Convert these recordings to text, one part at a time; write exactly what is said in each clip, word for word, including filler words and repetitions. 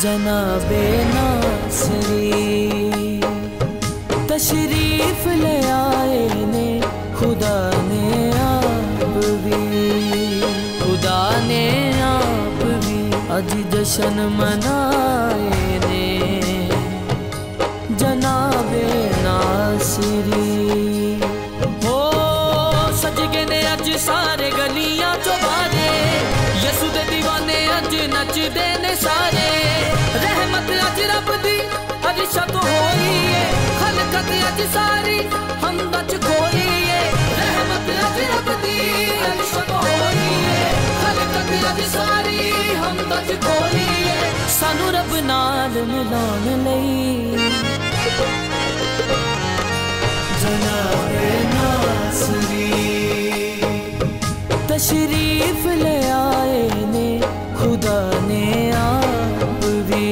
जनाबे नासरी तशरीफ ले आए ने खुदा ने आप भी, खुदा ने आप भी आज जश्न मनाए ने जनाबे नासरी। हो सज गए ने अज सारे गलियां चौबारे, यसु दे दीवाने अज नच देने सारे, रहमत अज रब दी अज शत होई है, खलकत अज सारी हम बच खोई है, रहमत अज रब दी अज शत होई है, खलकत अज सारी हम बच खोई है, सानू रब नाल मिलान लई जनाब-ए-नासरी तशरीफ ले आए ने खुदा ने आप भी,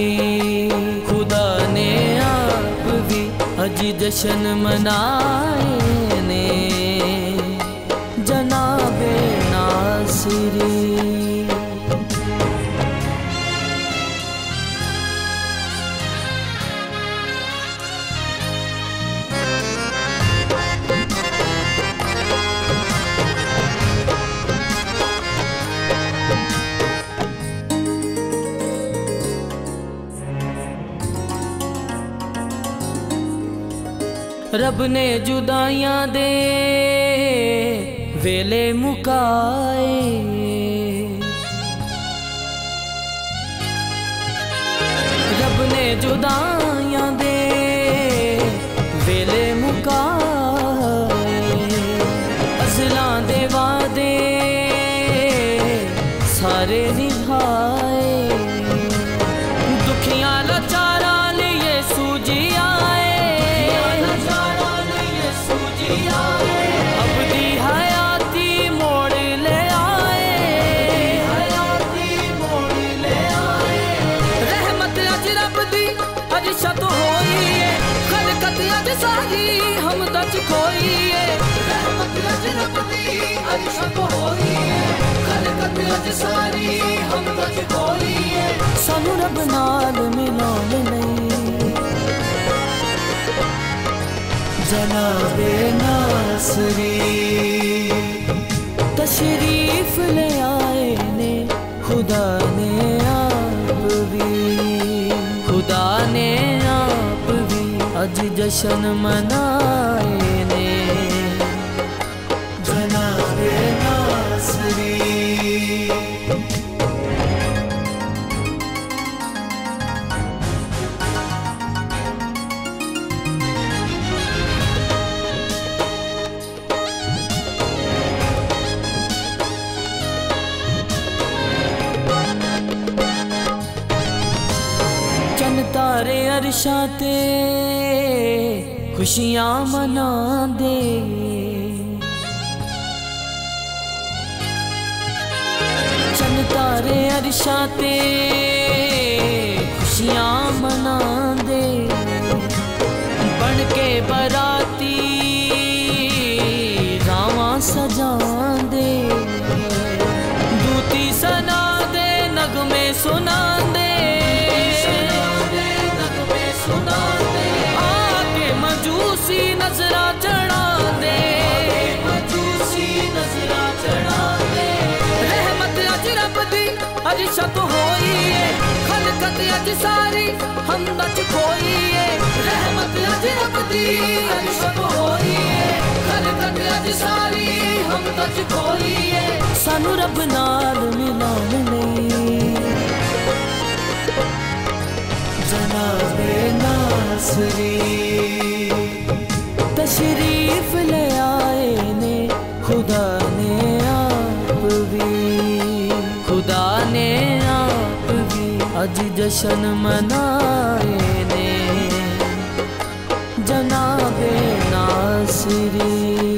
खुदा ने आप भी आज जश्न मनाए ने जनाब-ए-नासरी। रब ने जुदाइयां दे वेले मुकाए, रब ने जुदाइयां दे वेले मुकाए, अज़लां दे वादे सारे निभाए, दुखियां लाचारा लिए सूझी आए, अब दी हयाती मोड़ ले आए, हयाती मोड़ ले आए, रहमत अज रब दी अज शत होई है, खलकत अज सारी हम दच खोई है, रहमत अज रब दी अज शत होई है, खलकत अज सारी हम दच खोई है, सानू रब नाल मिलान लई जनाब-ए-नासरी तशरीफ ले आए ने खुदा ने आप भी, खुदा ने आप भी आज जश्न मनाए ने जनाब-ए-नासरी। तारे अरशाते खुशियां मना दे, चंद तारे अरशाते खुशियां मना दे, बन के बराती रावां सजा दे, दूती सना दे नगमे सुना दे, मजूसी नजरा चढ़ा दे, मजूसी नजरा चढ़ा दे, रहमत अज रब दी अज शत होई है, खलकत अज सारी हम बच खोई है, रहमत अज रब दी अज शत होई है, खलकत अज सारी हम बच खोई है, सानू रब नाल मिलान लई जनाब-ए-नासरी तशरीफ ले आए ने खुदा ने आप भी, खुदा ने आप भी आज जश्न मनाए ने जनाब-ए-नासरी।